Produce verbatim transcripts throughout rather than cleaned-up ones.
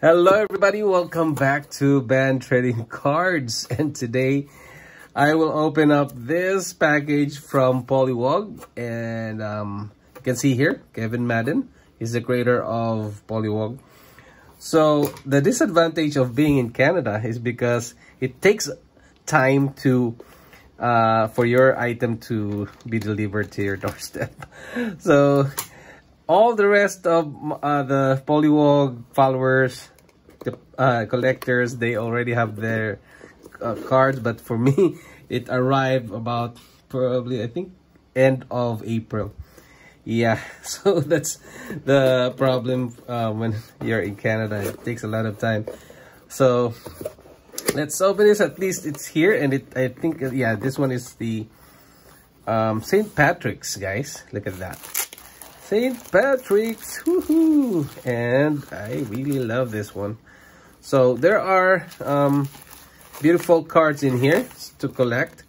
Hello everybody, welcome back to Ben Trading Cards, and today I will open up this package from Polywog. And um, you can see here, Kevin Madden is the creator of Polywog. So the disadvantage of being in Canada is because it takes time to uh, for your item to be delivered to your doorstep. So all the rest of uh, the Polywog followers, the uh, collectors, they already have their uh, cards. But for me, it arrived about probably, I think, end of April. Yeah, so that's the problem uh, when you're in Canada. It takes a lot of time. So let's open this. At least it's here. And it, I think, yeah, this one is the um, Saint Patrick's, guys. Look at that. Saint Patrick's, woohoo! And I really love this one. So there are um, beautiful cards in here to collect.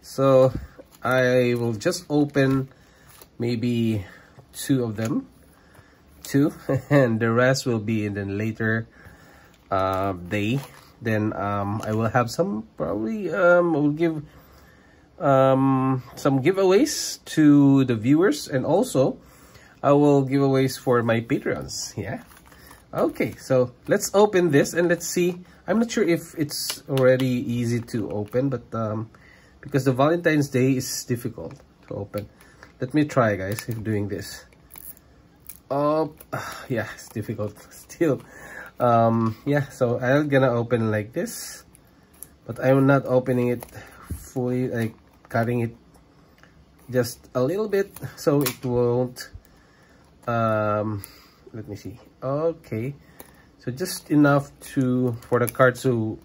So I will just open maybe two of them, two, and the rest will be in the later uh, day. Then um, I will have some, probably um, I will give um, some giveaways to the viewers, and also I will giveaways for my Patreons, yeah? Okay, so let's open this and let's see. I'm not sure if it's already easy to open, but um, because the Valentine's Day is difficult to open. Let me try, guys, if doing this. Oh, yeah, it's difficult still. Um, yeah, so I'm gonna open like this, but I'm not opening it fully, like cutting it just a little bit so it won't... um let me see. Okay, so just enough to for the card to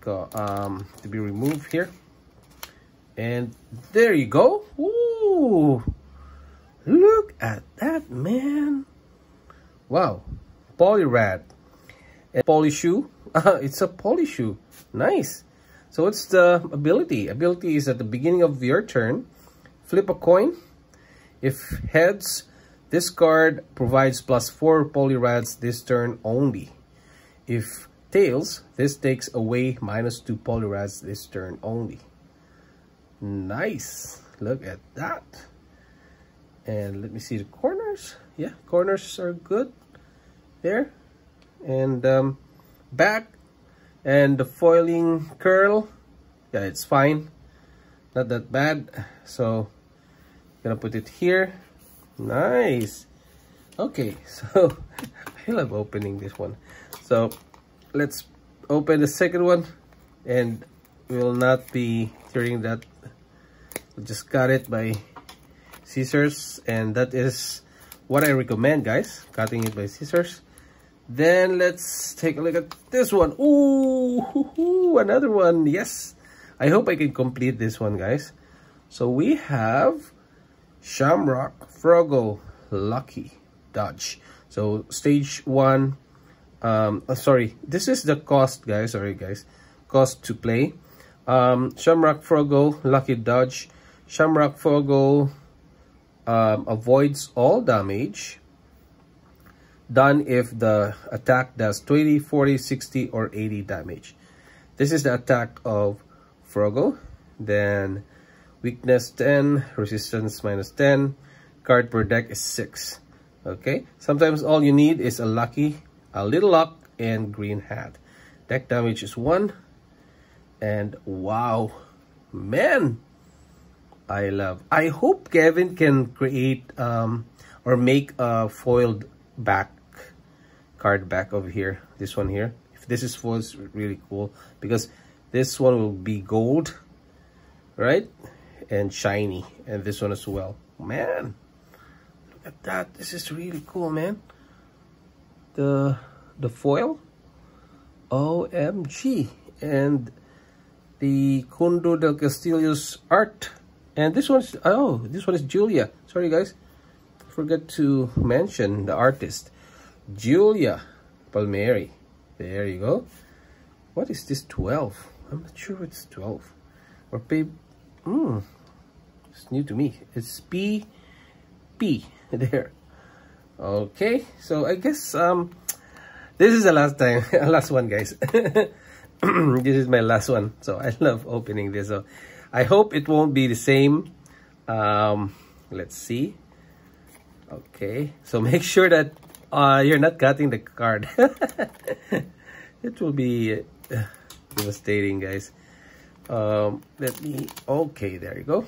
go um to be removed here, and there you go. Ooh, look at that, man. Wow, Polyrad and Poly Shoe. Uh, it's a Poly Shoe. Nice. So what's the ability? Ability is at the beginning of your turn, flip a coin. If heads, this card provides plus four Polyrads this turn only. If tails, this takes away minus two Polyrads this turn only. Nice. Look at that. And let me see the corners. Yeah, corners are good there. And um, back and the foiling curl. Yeah, it's fine. Not that bad. So I'm gonna put it here. Nice. Okay, so I love opening this one. So let's open the second one, and we'll not be tearing that. We'll just cut it by scissors, and that is what I recommend, guys, cutting it by scissors. Then let's take a look at this one. Ooh, another one. Yes, I hope I can complete this one, guys. So we have Shamrock Froggo Lucky Dodge. So stage one, um oh, sorry, this is the cost, guys. Sorry guys, cost to play. um Shamrock Froggo Lucky Dodge. Shamrock Froggo um, avoids all damage done if the attack does twenty, forty, sixty or eighty damage. This is the attack of Froggo. Then weakness ten, resistance minus ten, card per deck is six. Okay, sometimes all you need is a lucky, a little luck, and green hat. Deck damage is one. And wow, man, I love. I hope Kevin can create um, or make a foiled back card back over here. This one here. If this is foiled, it's really cool because this one will be gold, right? And shiny, and this one as well. Man, look at that. This is really cool, man. The the foil, O M G, and the Kundo del Castillo's art. And this one's, oh, this one is Julia. Sorry guys, forgot to mention the artist, Julia Palmieri. There you go. What is this, twelve? I'm not sure it's twelve or pay. Hmm, it's new to me. It's P, P there. Okay, so I guess um, This is the last time, last one, guys. This is my last one. So I love opening this. So I hope it won't be the same. Um, let's see. Okay. So make sure that uh, you're not cutting the card. It will be uh, devastating, guys. Um, let me. Okay, there you go.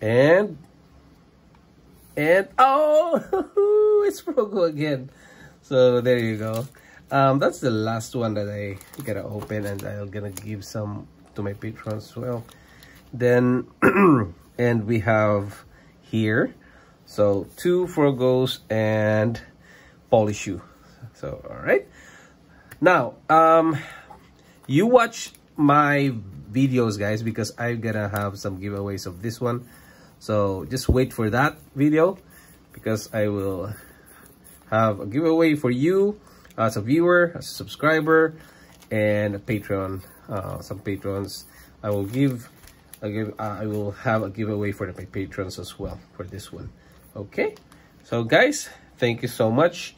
And and oh, it's Froggo again. So there you go. Um, that's the last one that I gotta open, and I'm gonna give some to my patrons as well. Then and we have here, so two Froggo's and Poly Shoe. So all right. Now, um, you watch my videos, guys, because I'm gonna have some giveaways of this one. So just wait for that video, because I will have a giveaway for you as a viewer, as a subscriber, and a patron. Uh, some patrons, I will give. I give. Uh, I will have a giveaway for my patrons as well for this one. Okay. So guys, thank you so much,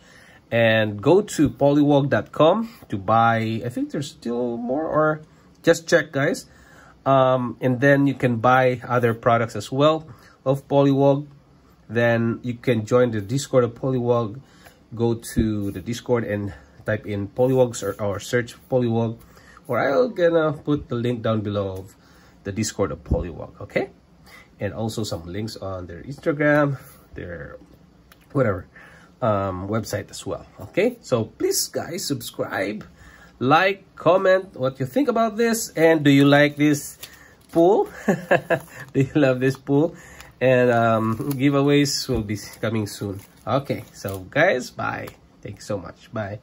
and go to polywog dot com to buy. I think there's still more, or just check, guys. Um, and then you can buy other products as well of Polywog. Then you can join the Discord of Polywog. Go to the Discord and type in Polywogs or, or search Polywog, or I'll gonna put the link down below of the Discord of Polywog, okay? And also some links on their Instagram, their whatever um, website as well, okay? So please, guys, subscribe, like, comment what you think about this, and do you like this pool? Do you love this pool? And um, giveaways will be coming soon. Okay, so guys, bye. Thanks so much. Bye.